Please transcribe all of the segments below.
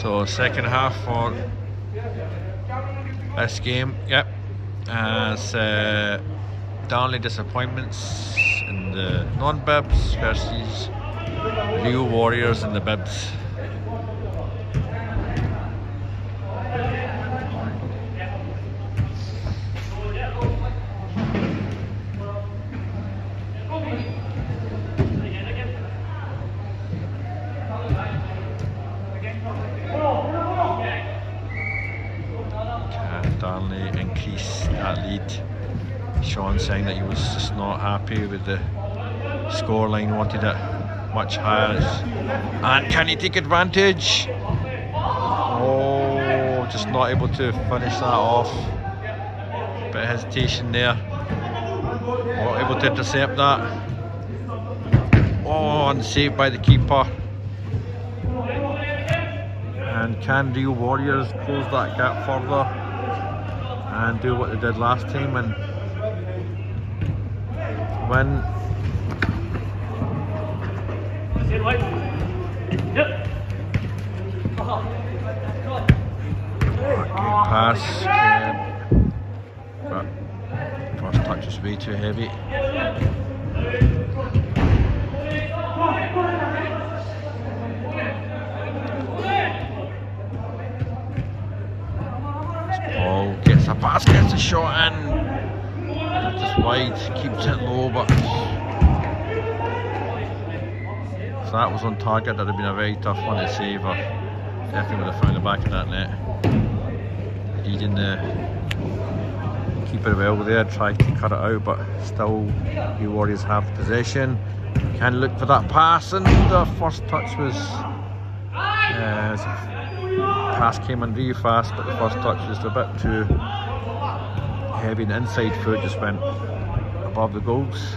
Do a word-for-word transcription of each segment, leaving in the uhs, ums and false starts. So second half for this game, yep, as uh, Darnley disappointments in the non-bibs versus real Warriors in the bibs. Saying that he was just not happy with the scoreline, wanted it much higher. And can he take advantage? Oh, just not able to finish that off. Bit of hesitation there. Not able to intercept that. Oh, and saved by the keeper. And can real Warriors close that gap further and do what they did last time and win? Good pass, um, but first touch was way too heavy. Paul gets a pass, gets a shot in. Just wide, keeps it low, but if that was on target, that'd have been a very tough one to save. Or definitely would have found the back of that net. Leading the keeper well there, tried to cut it out, but still, the Warriors have possession. Can look for that pass, and the first touch was uh, the pass came in really fast, but the first touch was a bit too heavy, and inside foot just went above the goals.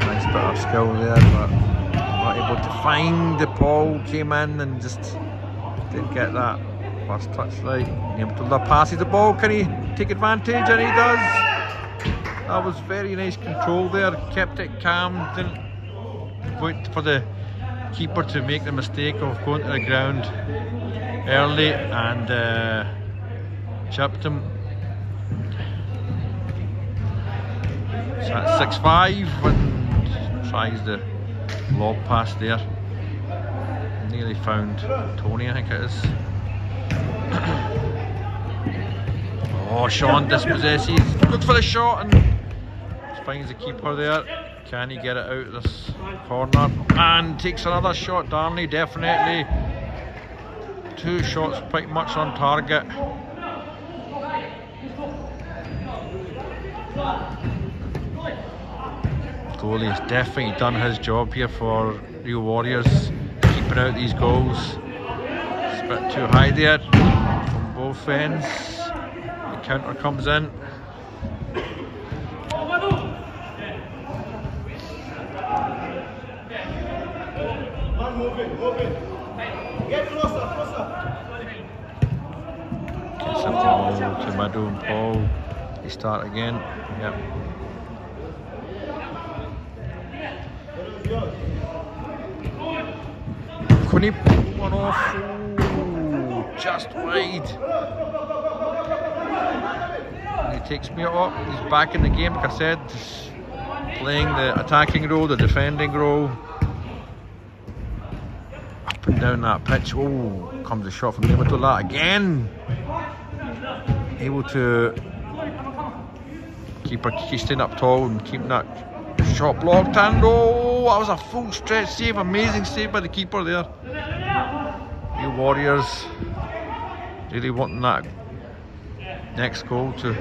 Nice bit of skill there, but not able to find the ball. Came in and just didn't get that first touch right. Able to pass the ball. Can he take advantage? And he does. That was very nice control there. Kept it calm. Didn't wait for the keeper to make the mistake of going to the ground early and uh, chipped him. So that's six five and tries the lob pass there. Nearly found Tony, I think it is. Oh, Sean dispossesses, looks for the shot and finds the keeper there. Can he get it out of this corner? And takes another shot. Darnley definitely two shots pretty much on target. Goalie's definitely done his job here for real Warriors, keeping out these goals. It's a bit too high there from both ends. The counter comes in. Get closer, closer. Gets up the ball to Madu and Paul. They start again. Yep. Could he pull one off? Ooh, just wide. He takes me up. He's back in the game, like I said. Playing the attacking role, the defending role. Down that pitch. Oh, comes a shot from him to that again. Able to keep her staying up tall and keeping that shot blocked. And oh, that was a full stretch save. Amazing save by the keeper there. Real Warriors really wanting that next goal to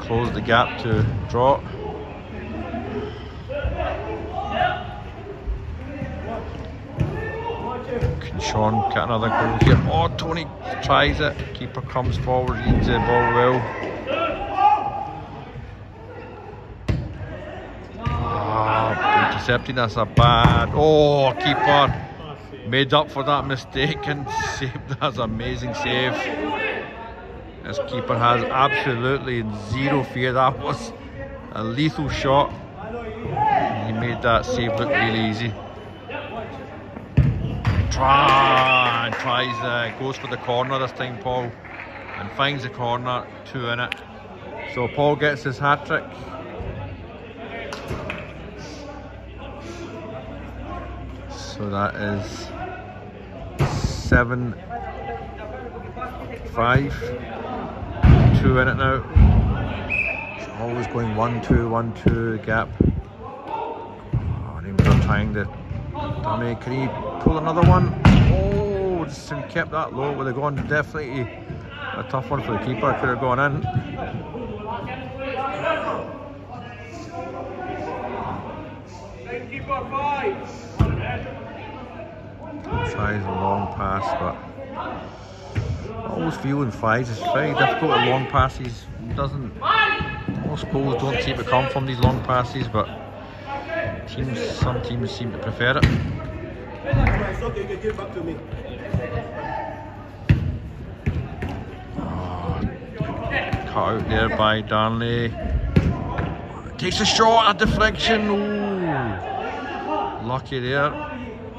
close the gap to draw. Can Sean get another goal here? Oh, Tony tries it. Keeper comes forward, reads the ball well. Oh, intercepted. That's a bad. Oh, keeper made up for that mistake and saved. That's an amazing save. This keeper has absolutely zero fear. That was a lethal shot. He made that save look really easy. Try, tries, uh, goes for the corner this time, Paul, and finds the corner, two in it. So Paul gets his hat trick. So that is seven, five, two in it now. It's always going one, two, one, two, gap. Oh, and he was trying to, dummy, can he pull another one? Oh, just kept that low. Would have gone definitely a tough one for the keeper, could have gone in. Tries a long pass, but I always feel in fives it's very difficult with long passes. It doesn't, most goals don't seem to come from these long passes, but teams, some teams seem to prefer it. Oh, cut out there by Darnley. Takes a shot, a deflection. Ooh, lucky there.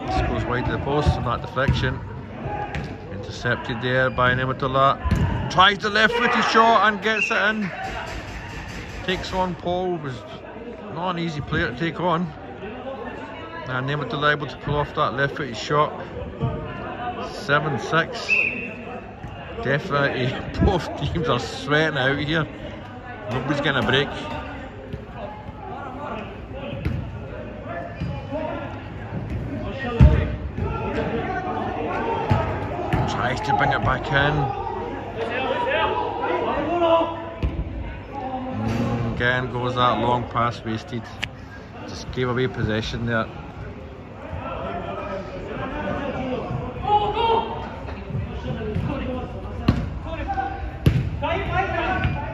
This goes wide to the post and that deflection. Intercepted there by Nematullah. Tries the left footed shot and gets it in. Takes on Paul. Was not an easy player to take on. And Nematullah able to pull off that left footed shot. seven six. Definitely both teams are sweating out here. Nobody's getting a break. Tries to bring it back in. Again goes that long pass, wasted. Just gave away possession there.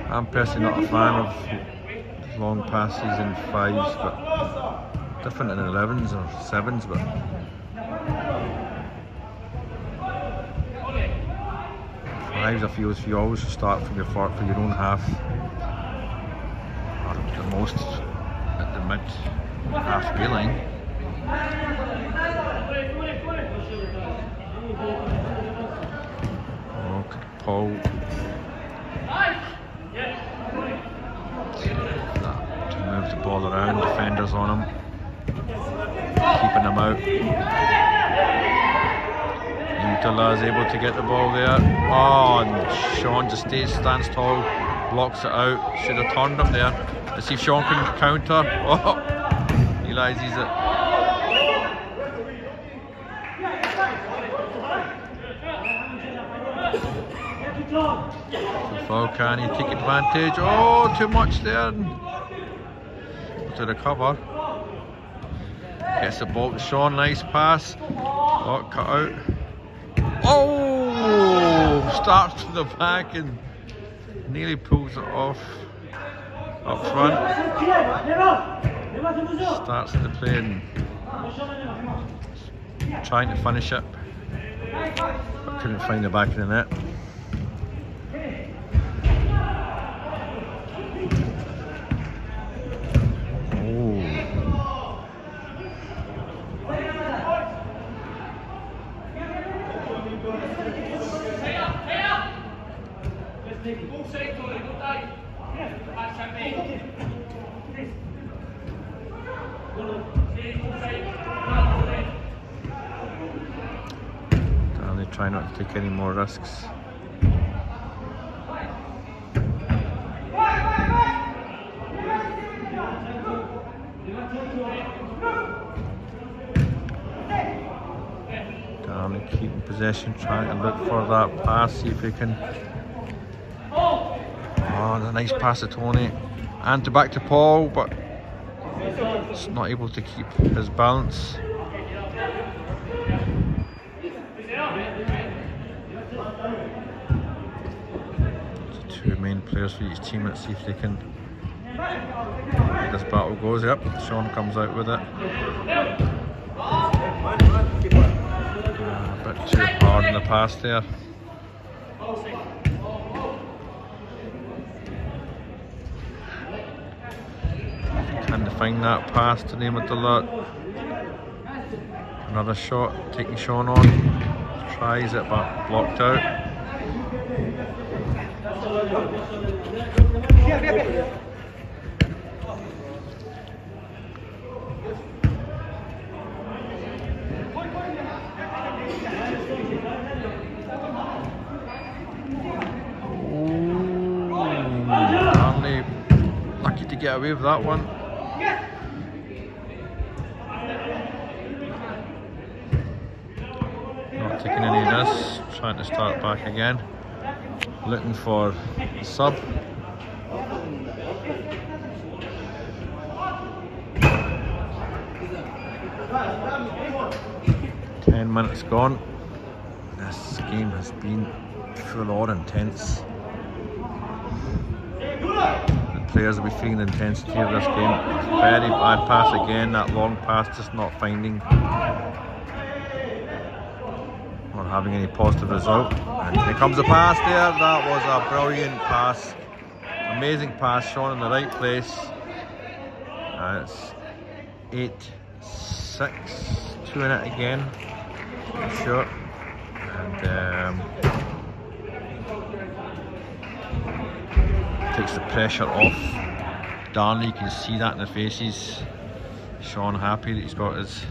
I'm personally not a fan of long passes in fives, but different in elevens or sevens, but I feel if you always start from your for your own half, or the most at the mid half bay line. Oh, Paul. To move the ball around, defenders on him, keeping him out. Nematullah is able to get the ball there. Oh, and Sean just stays, stands tall, blocks it out. Should have turned him there. Let's see if Sean can counter. Oh, realises it. So Falcani take advantage. Oh, too much there. To recover. Gets the ball to Sean. Nice pass. Oh, cut out. Oh, starts to the back and nearly pulls it off up front. Starts the play and trying to finish it, but couldn't find the back of the net. And they try not to take any more risks. Down and keep in possession, trying to look for that pass, see if they can. Oh, the nice pass to Tony and to back to Paul, but it's not able to keep his balance. The two main players for each team, let's see if they can. This battle goes up. Yep, Sean comes out with it. Uh, a bit too hard in the pass there. find that pass to name it the lot. Another shot, taking Sean on, tries it but blocked out. Oh, Darnley lucky to get away with that one. Taking any of this, trying to start back again, looking for the sub. Ten minutes gone. This game has been full on intense. The players will be feeling the intensity of this game. Very bad pass again, that long pass just not finding. Having any positive result, and here comes the pass there. That was a brilliant pass, amazing pass, Sean in the right place. And it's eight six, two in it again, I'm sure. And um, takes the pressure off. Darnley, you can see that in the faces. Sean happy that he's got his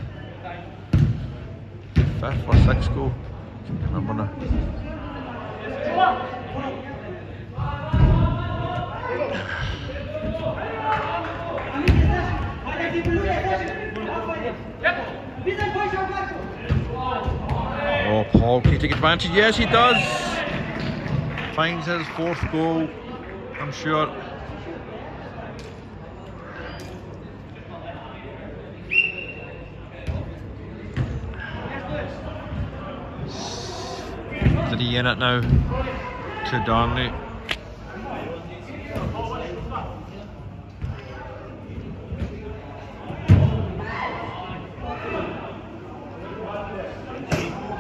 fifth or sixth goal. Remember now. Oh, Paul can take advantage. Yes, he does. Finds his fourth goal, I'm sure. Three in it now to Darnley.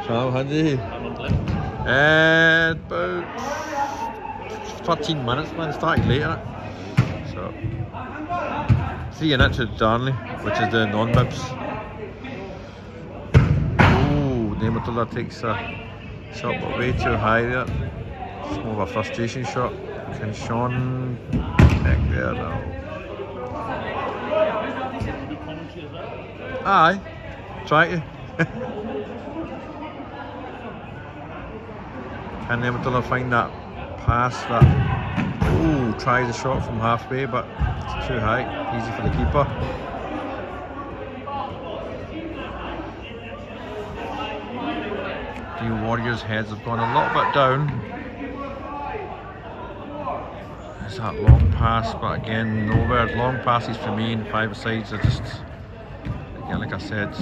How had he? And about thirteen minutes, man. Started later. So three in it to Darnley, which is the non-bibs. Oh, Nematullah takes a shot but way too high there. It's more of a frustration shot. Can Sean back there now? Aye, try to. Can Nematullah find that pass that? Ooh, tries the shot from halfway but it's too high. Easy for the keeper. The Warriors' heads have gone a little bit down. There's that long pass, but again, nowhere. Long passes for me in five sides are just, again, like I said,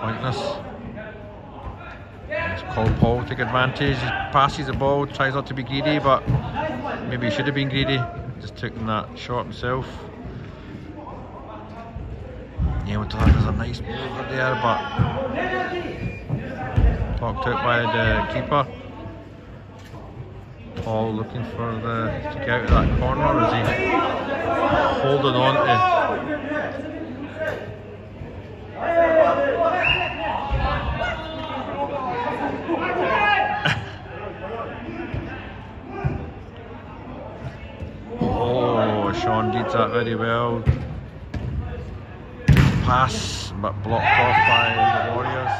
pointless. It's called Paul, take advantage. He passes the ball, tries not to be greedy, but maybe he should have been greedy. Just taking that shot himself. Yeah, we'll have a nice move over there, but blocked out by the keeper. Paul looking for the to get out of that corner, or is he holding on to? Oh, Sean did that very well. Pass, but blocked off by the Warriors.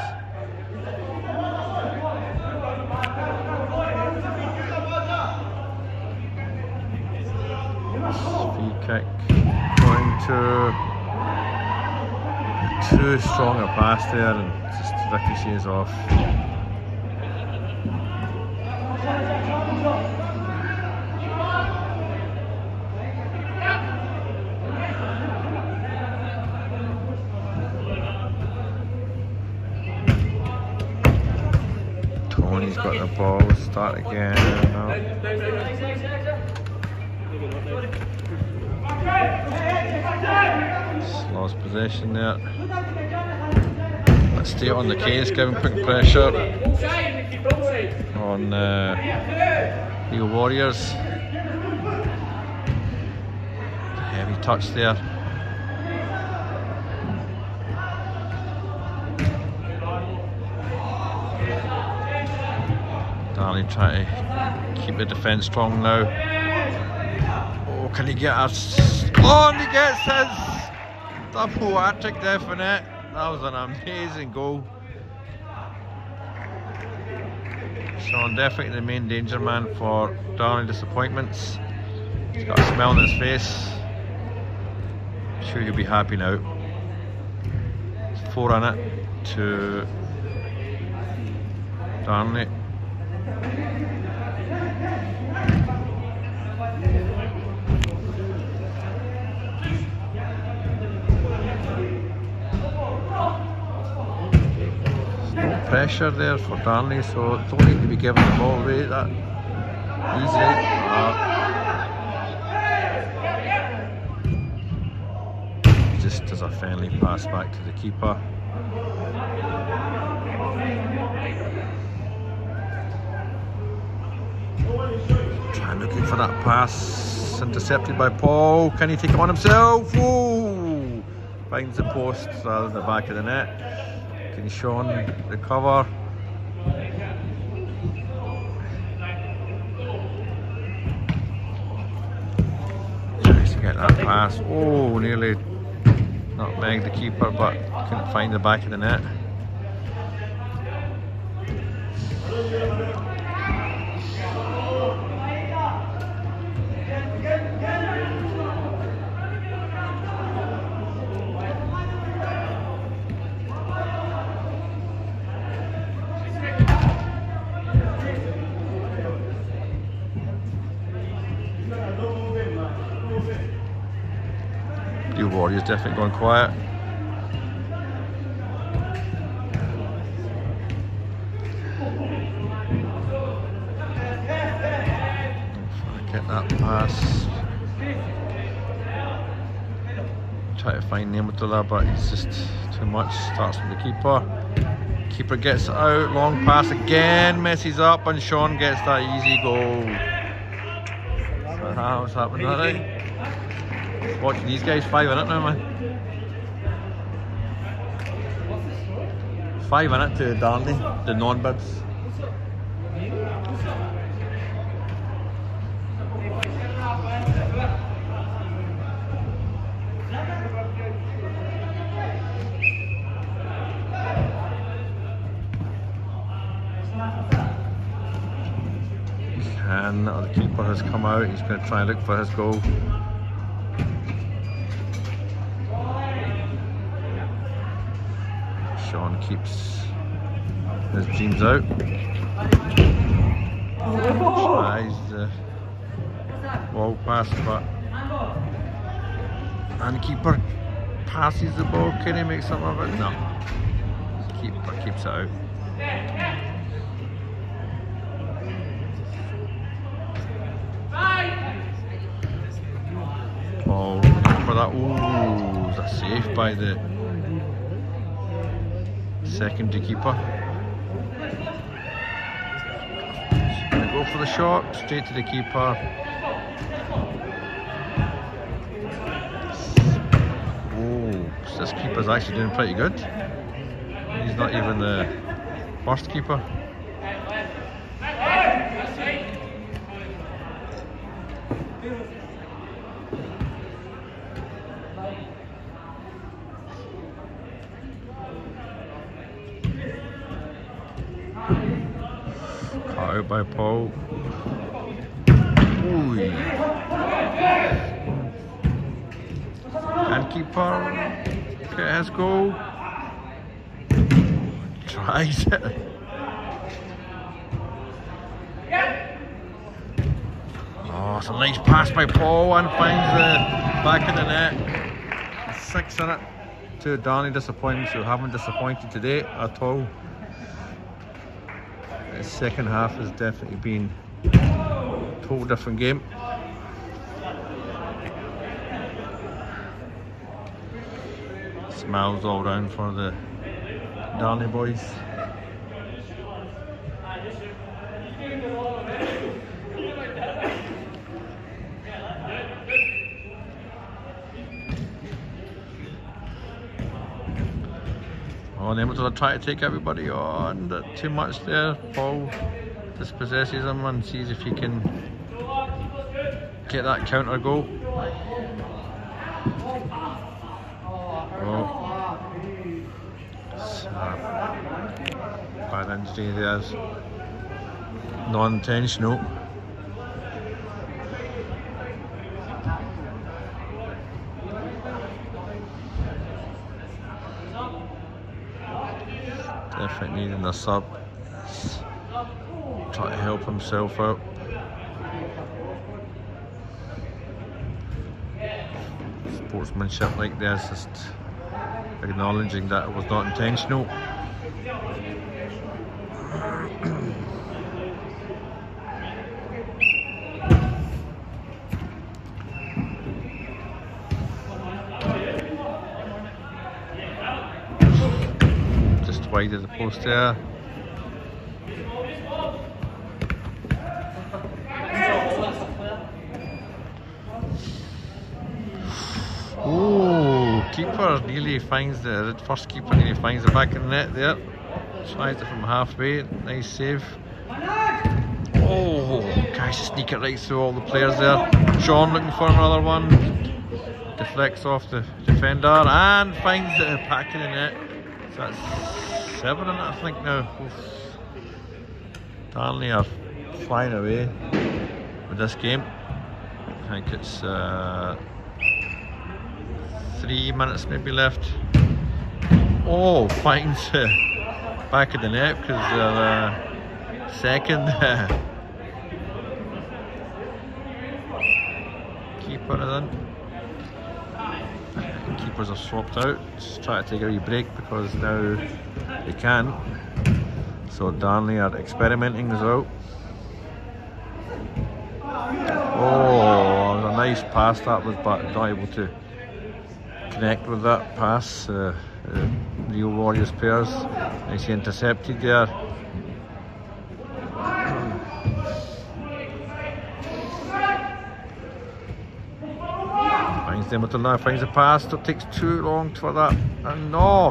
Free kick going to too strong a pass there and just ricochets off. Tony's got the ball, start again now. Lost possession there. Let's stay on the case, giving quick pressure on uh, the Warriors. Heavy touch there. Darnley trying to keep the defence strong now. Oh, can he get us? Oh, and he gets his double hat-trick there for net. That was an amazing goal. Sean, definitely the main danger man for Darnley disappointments. He's got a smile on his face. I'm sure he'll be happy now. It's four on it to Darnley. Pressure there for Darnley, so don't need to be giving the ball away that easily. Uh, just does a friendly pass back to the keeper. Trying looking for that pass, intercepted by Paul. Can he take it on himself? Whoa! Finds the post rather than the back of the net. Can Sean recover? Tries to get that pass. Oh, nearly nutmegged the keeper, but couldn't find the back of the net. Warriors definitely going quiet. Get that pass. Try to find Nematola, but it's just too much. Starts from the keeper. Keeper gets out. Long pass again. Messes up, and Sean gets that easy goal. So that was happening, right? Watching these guys, five in it now, man. Five in it to Darnley, the non-bibs. And the keeper has come out, he's going to try and look for his goal. Sean keeps his jeans out. Tries the ball pass, but and keeper passes the ball. Can he make something of it? No. Keeper keeps it out. Ball for that. Ooh, is that safe by the secondary keeper? She's gonna go for the shot, straight to the keeper. Oh, this keeper's actually doing pretty good. He's not even the worst keeper. Out by Paul. Ooh. And keeper get his goal. Tries it. Oh, it's a nice pass by Paul and finds the back of the net. Six in it. Two Darnley disappointments who haven't disappointed today at all. The second half has definitely been a total different game. Smiles all round for the Darnley boys. Oh, and then we're trying to take everybody on. Too much there, Paul. dispossesses him and sees if he can get that counter goal. Oh. Bad injury there. Non-intentional. Definitely needing a sub. Try to help himself out. Sportsmanship like this, just acknowledging that it was not intentional. Just wide of the post there. Keeper nearly finds the, the first keeper nearly finds the back of the net there. Tries it from halfway. Nice save. Oh, guys, sneak it right through all the players there. Sean looking for another one. Deflects off the defender and finds the back of the net. So that's seven in it, I think now. Oof. Darnley are flying away with this game. I think it's Uh, three minutes maybe left. Oh, finds the uh, back of the net because they're uh, second. Keeper then. Keepers are swapped out. Just try to take a wee break because now they can. So Darnley are experimenting as well. Oh, a nice pass that was, but not able to connect with that pass. Uh, uh, Real Warriors pairs. Nicely intercepted there. Finds them with the now. Finds the pass. It takes too long for that. And no,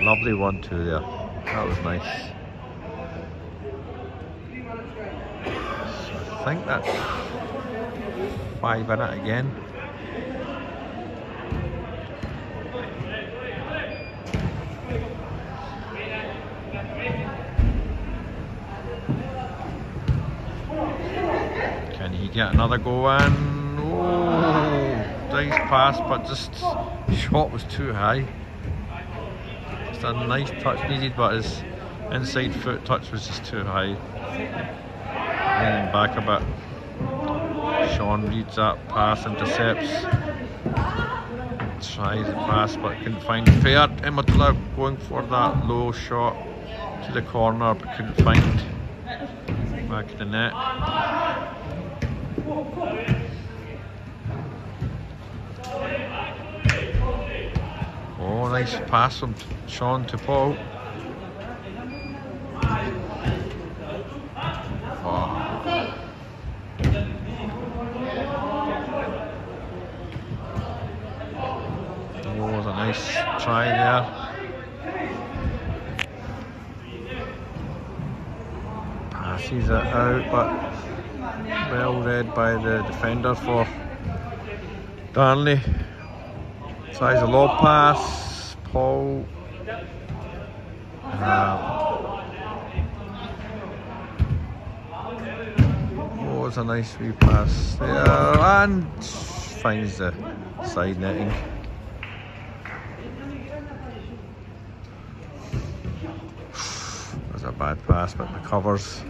lovely one two there. That was nice. So I think that's five in it again. Get another go in. Oh, nice pass, but just shot was too high. Just a nice touch needed, but his inside foot touch was just too high. Leaning back a bit. Sean reads that pass, intercepts. Tries the pass, but couldn't find the pair. Immotilla going for that low shot to the corner, but couldn't find back of the net. Oh, nice pass from Sean to Paul. Oh. Oh, what a nice try there. Passes it out, but well read by the defender for Darnley. Tries a low pass, Paul. Uh, oh, it's a nice wee pass there, and finds the side netting. That's a bad pass, but recovers.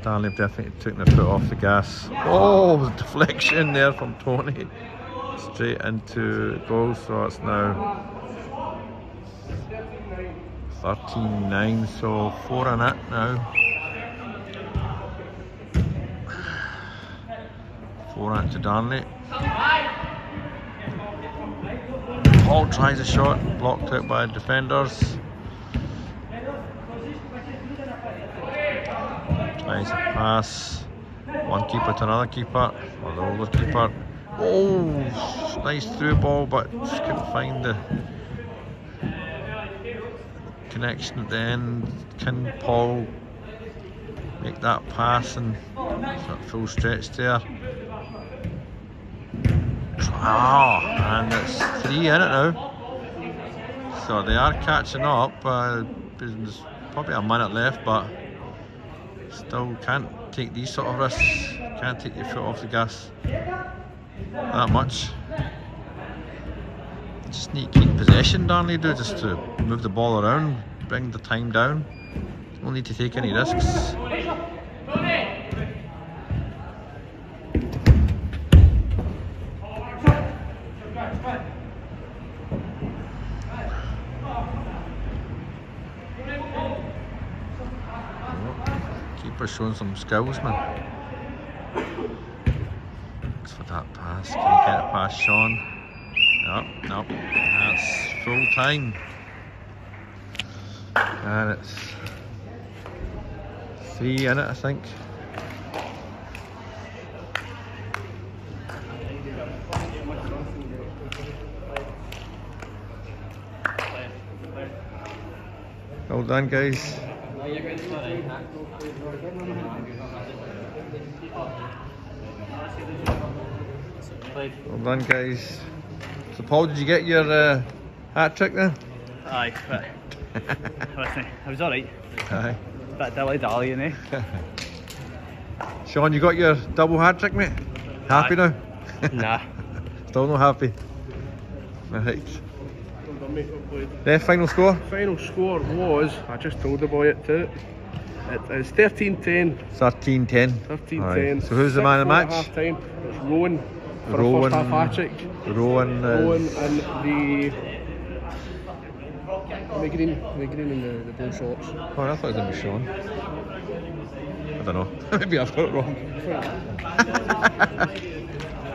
Darnley definitely took their foot off the gas. Oh, deflection there from Tony. Straight into goal, so it's now thirteen nine, so four in it now. Four in it to Darnley. Paul tries a shot, blocked out by defenders. Tries a pass, one keeper to another keeper, or the older keeper. Oh, nice through ball, but just couldn't find the connection at the end. Can Paul make that pass and that full stretch there. Ah, and it's three in it now. So they are catching up. Uh, there's probably a minute left, but still can't take these sort of risks. Can't take your foot off the gas that much. Just need to keep possession, Darnley do, just to move the ball around, bring the time down. Don't need to take any risks. Keeper's showing some skills, man. Looks for that pass. Can he get it past Sean? Nope, nope, that's full time. And it's three in it, I think. Well done, guys. Well done, guys. So Paul, did you get your uh, hat trick then? Aye, but listen, I was alright. Aye. Bit dilly-dally, you know. Sean, you got your double hat trick, mate? Happy Aye. Now? Nah. Still not happy? Right. The final score? Final score was, I just told the boy it too. It's thirteen ten. thirteen ten. thirteen ten. So who's the man of the match? Half time, it's Rowan. For Rowan, a half Rowan, uh, Rowan and the, the green, the green and the, the blue shorts. Oh, I thought it was going to be Sean. I don't know. Maybe I've got it wrong.